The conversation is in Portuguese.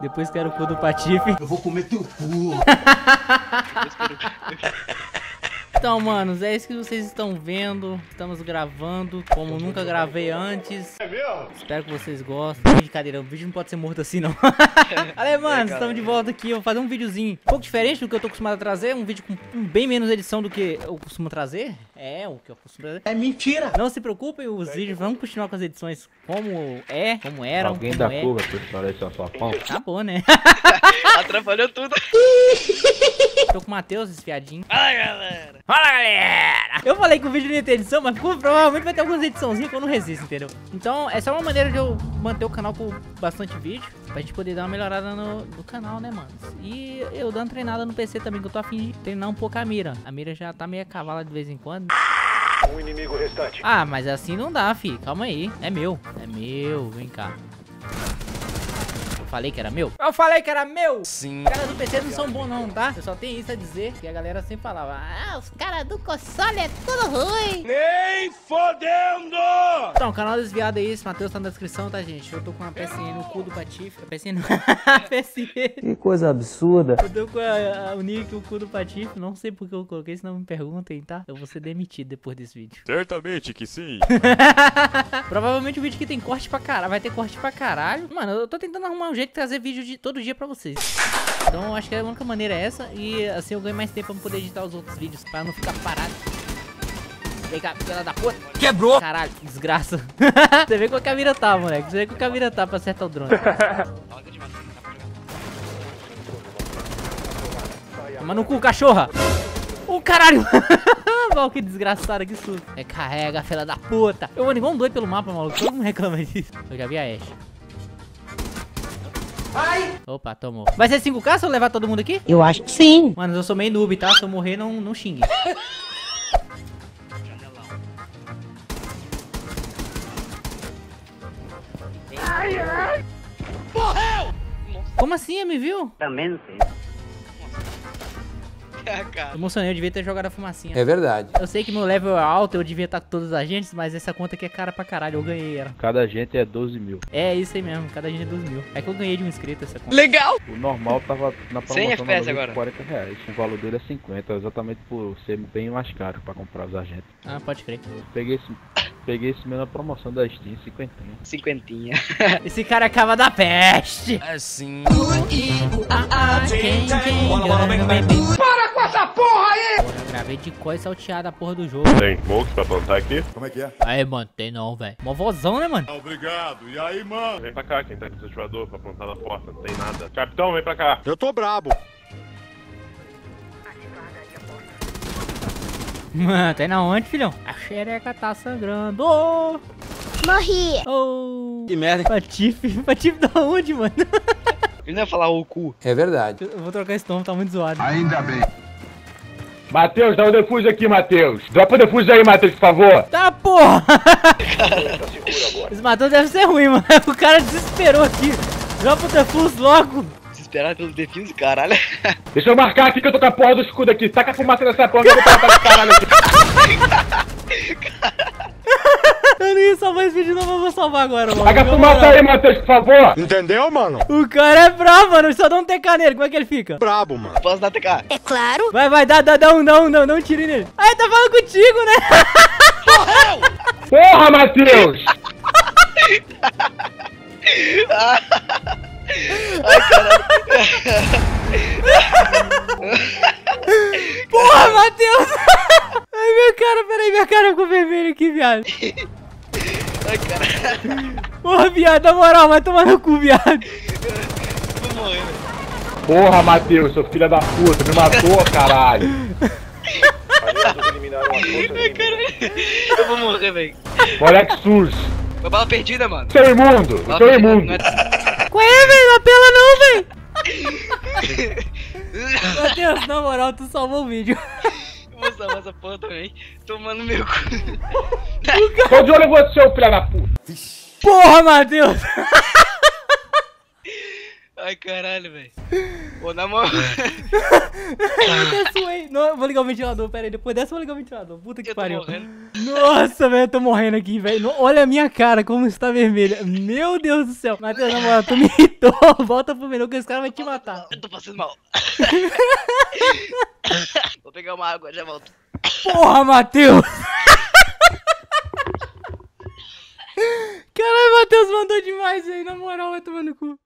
Depois quero o cu do Patife. Eu vou comer teu cu. Então, manos, é isso que vocês estão vendo. Estamos gravando como nunca gravei antes. É meu? Espero que vocês gostem. Brincadeira, o vídeo não pode ser morto assim, não. Olha, mano, estamos de volta aqui. Eu vou fazer um videozinho um pouco diferente do que eu tô acostumado a trazer. Um vídeo com bem menos edição do que eu costumo trazer. É, o que eu costumo trazer. É mentira! Não se preocupem, os vídeos vão continuar com as edições como é, como eram. Alguém como da é. Curva, pessoal, aí só pão. Tá bom, né? Atrapalhou tudo. Tô com o Matheus, esse fiadinho. Fala, galera! Fala, galera! Eu falei que o vídeo não ia ter edição, mas provavelmente vai ter algumas ediçãozinhas que eu não resisto, entendeu? Então, essa é uma maneira de eu manter o canal com bastante vídeo, pra gente poder dar uma melhorada no canal, né, mano? E eu dando treinada no PC também, que eu tô afim de treinar um pouco a mira. A mira já tá meio cavala de vez em quando. Um inimigo restante. Ah, mas assim não dá, fi. Calma aí. É meu. É meu. Vem cá. Falei que era meu? Eu falei que era meu! Sim. Os caras do PC não são bons não, tá? Eu só tenho isso a dizer, que a galera sempre falava: ah, os caras do console é tudo ruim! Nem fodendo! Então, canal desviado é isso, Matheus tá na descrição, tá, gente? Eu tô com uma PSN no cu do Patife. PSN PSN. Que coisa absurda. Eu tô com o nick, o cu do Patife. Não sei porque eu coloquei, se não me perguntem, tá? Eu vou ser demitido depois desse vídeo. Certamente que sim. Provavelmente o vídeo que tem corte pra caralho. Vai ter corte pra caralho. Mano, eu tô tentando arrumar um jeito de trazer vídeo de todo dia pra vocês. Então acho que a única maneira é essa. E assim eu ganho mais tempo pra eu poder editar os outros vídeos, pra não ficar parado. Vem cá, pela da porra. Quebrou! Caralho, desgraça. Você vê qual que a mira tá, moleque. Você vê qual que a mira tá pra acertar o drone. Toma no cu, cachorra! Ô, caralho! Que desgraçado, que susto. É, carrega, fela da puta. Eu ando igual um doido pelo mapa, maluco. Todo mundo reclama disso. Eu já vi a Ash. Ai. Opa, tomou. Vai ser 5K se eu levar todo mundo aqui? Eu acho que sim. Mano, eu sou meio noob, tá? Se eu morrer, não xingue. Ai, ai. Morreu! Como assim, me viu? Também não sei. Emocionei, eu devia ter jogado a fumacinha. É verdade. Eu sei que meu level é alto, eu devia estar com todos os agentes, mas essa conta aqui é cara pra caralho, eu ganhei ela. Cada agente é 12 mil. É isso aí mesmo, cada agente é 12 mil. É que eu ganhei de um inscrito essa conta. Legal! O normal tava na promoção de 40 reais, o valor dele é 50, exatamente por ser bem mais caro pra comprar os agentes. Ah, pode crer. Eu peguei esse meu na promoção da Steam, cinquentinha. Esse cara acaba da peste. Assim. Para com essa porra aí! Porra, eu gravei de coisa salteada a porra do jogo. Tem smoke pra plantar aqui? Como é que é? Aí, mano, tem não, velho. Mó vozão, né, mano? Obrigado. E aí, mano? Vem pra cá, quem tá com o desativador pra plantar na porta, não tem nada. Capitão, vem pra cá. Eu tô brabo. Mano, tá aí na onde, filhão? A xereca tá sangrando. Oh! Morri! Oh! Que merda! Patife! Patife da onde, mano? Ele não ia falar o cu. É verdade. Eu vou trocar esse nome, tá muito zoado. Ainda bem. Matheus, dá um defuse aqui, Matheus. Dropa o defuse aí, Matheus, por favor. Tá, porra! Esse Matheus deve ser ruim, mano. O cara desesperou aqui. Dropa o defuse logo. Desesperado pelo defuse, caralho. Deixa eu marcar aqui que eu tô com a porra do escudo aqui. Taca a fumaça nessa porra que eu vou tacar esse caralho aqui. Eu não ia salvar esse vídeo de novo, eu vou salvar agora, mano. Taca a fumaça aí, Matheus, por favor. Entendeu, mano? O cara é brabo, mano. Só dá um TK nele, como é que ele fica? Brabo, mano. Posso dar TK? É claro. Vai, dá um, não tire nele. Ah, ele tá falando contigo, né? Porra, Matheus! Ai, caralho. Porra, Matheus! Ai, meu cara, peraí, minha cara ficou vermelho aqui, viado. Ai, caralho. Porra, viado, na moral, vai tomar no cu, viado. Tô morrendo. Porra, Matheus, seu filho da puta, me matou, caralho. Ai, caralho. Eu vou morrer, velho. Moleque sujo. Foi bala perdida, mano. Seu imundo, seu imundo. Ué, velho, não apela não, velho! Matheus, na moral, tu salvou o vídeo. Eu vou salvar essa porra também. Tomando meu cu. Tô de olho em você, filha da puta. Porra, Matheus! Ai, caralho, velho. Pô, na mão. Eu até suei. Não, vou ligar o ventilador, pera aí. Depois dessa eu vou ligar o ventilador. Puta que pariu. Nossa, velho, eu tô morrendo aqui, velho. Olha a minha cara, como está vermelha. Meu Deus do céu. Matheus, na moral, tu me irritou. Volta pro menu que esse cara vai te matar. Eu tô passando mal. Vou pegar uma água, já volto. Porra, Matheus. Caralho, Matheus mandou demais aí, na moral, vai tomar no cu.